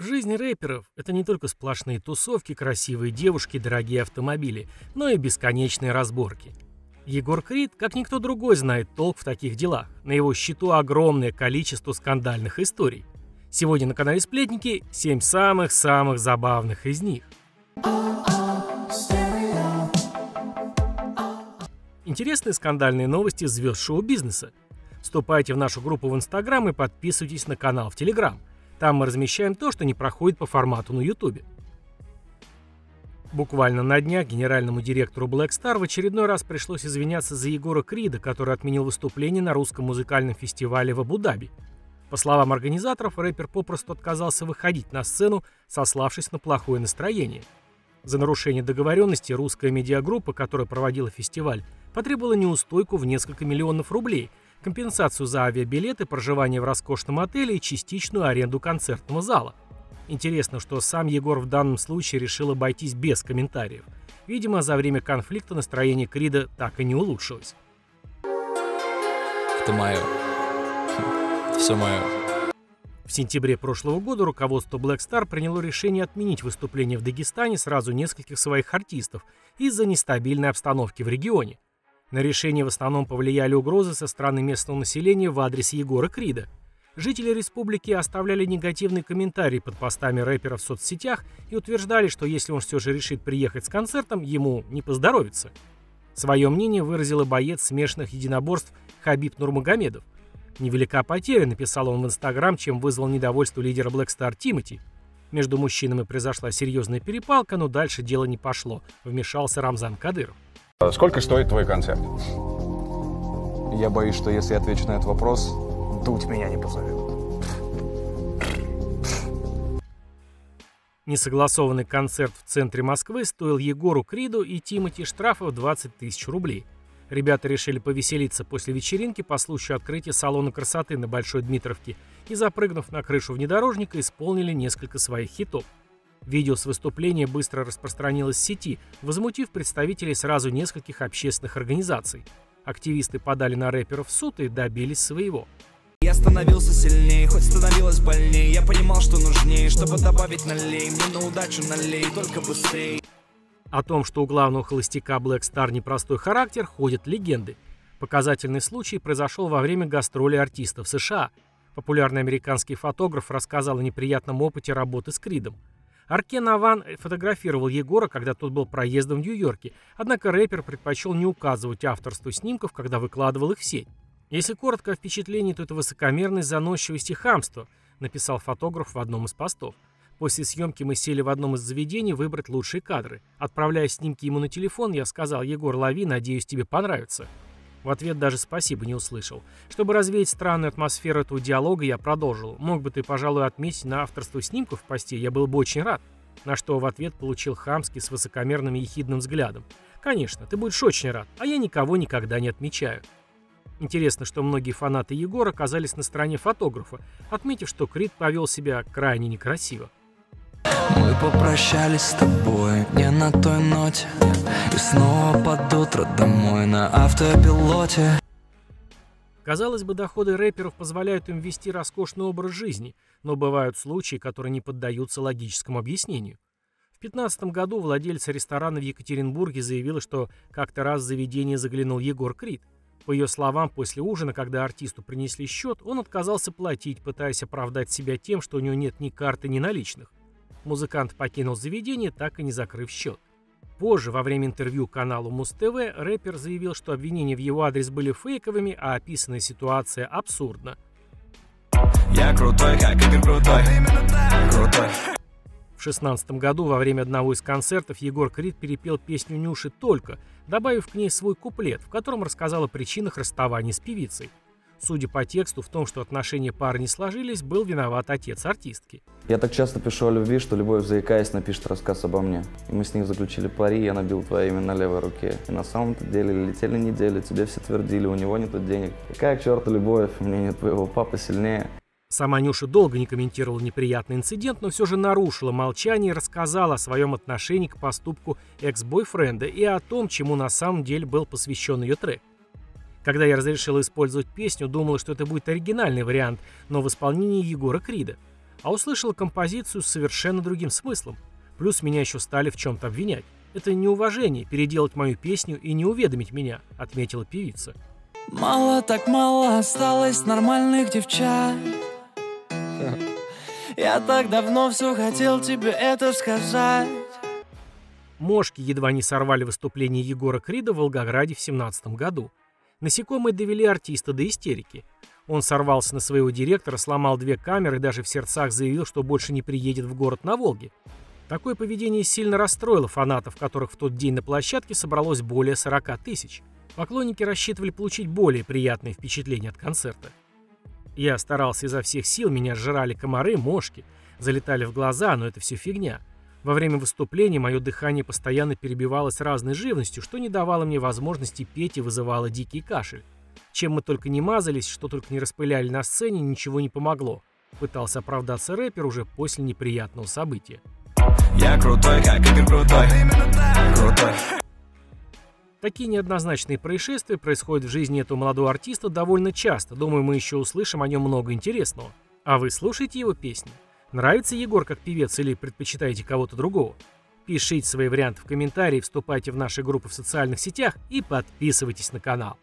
Жизнь рэперов – это не только сплошные тусовки, красивые девушки и дорогие автомобили, но и бесконечные разборки. Егор Крид, как никто другой, знает толк в таких делах. На его счету огромное количество скандальных историй. Сегодня на канале «Сплетники» 7 самых-самых забавных из них. Интересные скандальные новости звезд шоу-бизнеса. Вступайте в нашу группу в Инстаграм и подписывайтесь на канал в Телеграм. Там мы размещаем то, что не проходит по формату на Ютубе. Буквально на днях генеральному директору Black Star в очередной раз пришлось извиняться за Егора Крида, который отменил выступление на русском музыкальном фестивале в Абу-Даби. По словам организаторов, рэпер попросту отказался выходить на сцену, сославшись на плохое настроение. За нарушение договоренности русская медиагруппа, которая проводила фестиваль, потребовала неустойку в несколько миллионов рублей, компенсацию за авиабилеты, проживание в роскошном отеле и частичную аренду концертного зала. Интересно, что сам Егор в данном случае решил обойтись без комментариев. Видимо, за время конфликта настроение Крида так и не улучшилось. Это мое. Это все мое. В сентябре прошлого года руководство Black Star приняло решение отменить выступление в Дагестане сразу нескольких своих артистов из-за нестабильной обстановки в регионе. На решение в основном повлияли угрозы со стороны местного населения в адрес Егора Крида. Жители республики оставляли негативные комментарии под постами рэпера в соцсетях и утверждали, что если он все же решит приехать с концертом, ему не поздоровится. Свое мнение выразил и боец смешанных единоборств Хабиб Нурмагомедов. «Невелика потеря», — написал он в Инстаграм, чем вызвал недовольство лидера Black Star Тимати. Между мужчинами произошла серьезная перепалка, но дальше дело не пошло, вмешался Рамзан Кадыров. Сколько стоит твой концерт? Я боюсь, что если я отвечу на этот вопрос, Дудь меня не позовет. Несогласованный концерт в центре Москвы стоил Егору Криду и Тимати штрафов 20 тысяч рублей. Ребята решили повеселиться после вечеринки по случаю открытия салона красоты на Большой Дмитровке и, запрыгнув на крышу внедорожника, исполнили несколько своих хитов. Видео с выступления быстро распространилось в сети, возмутив представителей сразу нескольких общественных организаций. Активисты подали на рэперов в суд и добились своего. Я становился сильнее, хоть становилось больнее, я понимал, что нужнее, чтобы добавить налей, мне на удачу налей, только быстрее. О том, что у главного холостяка Black Star непростой характер, ходят легенды. Показательный случай произошел во время гастролей артистов в США. Популярный американский фотограф рассказал о неприятном опыте работы с Кридом. Аркен Аван фотографировал Егора, когда тот был проездом в Нью-Йорке, однако рэпер предпочел не указывать авторство снимков, когда выкладывал их в сеть. «Если коротко о впечатлении, то это высокомерность, заносчивость и хамство», написал фотограф в одном из постов. «После съемки мы сели в одном из заведений выбрать лучшие кадры. Отправляя снимки ему на телефон, я сказал: „Егор, лови, надеюсь, тебе понравится“. В ответ даже спасибо не услышал. Чтобы развеять странную атмосферу этого диалога, я продолжил: „Мог бы ты, пожалуй, отметить на авторство снимков в посте, я был бы очень рад“. На что в ответ получил хамский с высокомерным и ехидным взглядом: „Конечно, ты будешь очень рад, а я никого никогда не отмечаю“». Интересно, что многие фанаты Егора оказались на стороне фотографа, отметив, что Крид повел себя крайне некрасиво. Мы попрощались с тобой не на той ноте, и снова под утро домой на автопилоте. Казалось бы, доходы рэперов позволяют им вести роскошный образ жизни, но бывают случаи, которые не поддаются логическому объяснению. В 2015 году владельца ресторана в Екатеринбурге заявила, что как-то раз в заведение заглянул Егор Крид. По ее словам, после ужина, когда артисту принесли счет, он отказался платить, пытаясь оправдать себя тем, что у него нет ни карты, ни наличных. Музыкант покинул заведение, так и не закрыв счет. Позже, во время интервью каналу Муз-ТВ, рэпер заявил, что обвинения в его адрес были фейковыми, а описанная ситуация абсурдна. Я крутой, как Игорь Крутой. Крутой. В 2016 году во время одного из концертов Егор Крид перепел песню Нюши «Только», добавив к ней свой куплет, в котором рассказал о причинах расставания с певицей. Судя по тексту, в том, что отношения пары не сложились, был виноват отец артистки. Я так часто пишу о любви, что любовь, заикаясь, напишет рассказ обо мне. И мы с ним заключили пари, я набил твое имя на левой руке. И на самом-то деле летели недели, тебе все твердили, у него нету денег. Какая к черту любовь, мнение твоего папы сильнее. Сама Нюша долго не комментировала неприятный инцидент, но все же нарушила молчание и рассказала о своем отношении к поступку экс-бойфренда и о том, чему на самом деле был посвящен ее трек. Когда я разрешила использовать песню, думала, что это будет оригинальный вариант, но в исполнении Егора Крида. а услышала композицию с совершенно другим смыслом. Плюс меня еще стали в чем-то обвинять. Это неуважение переделать мою песню и не уведомить меня, отметила певица. Мало так мало осталось нормальных девчат. Я так давно все хотел тебе это сказать. Мошки едва не сорвали выступление Егора Крида в Волгограде в 2017 году. Насекомые довели артиста до истерики. Он сорвался на своего директора, сломал две камеры и даже в сердцах заявил, что больше не приедет в город на Волге. Такое поведение сильно расстроило фанатов, которых в тот день на площадке собралось более 40 тысяч. Поклонники рассчитывали получить более приятные впечатления от концерта. Я старался изо всех сил, меня сжирали комары, мошки, залетали в глаза, но это все фигня. Во время выступления мое дыхание постоянно перебивалось разной живностью, что не давало мне возможности петь и вызывало дикий кашель. Чем мы только не мазались, что только не распыляли на сцене, ничего не помогло. Пытался оправдаться рэпер уже после неприятного события. Я крутой, как Игорь Крутой. Крутой. Такие неоднозначные происшествия происходят в жизни этого молодого артиста довольно часто. Думаю, мы еще услышим о нем много интересного. А вы слушаете его песни? Нравится Егор как певец или предпочитаете кого-то другого? Пишите свои варианты в комментарии, вступайте в наши группы в социальных сетях и подписывайтесь на канал.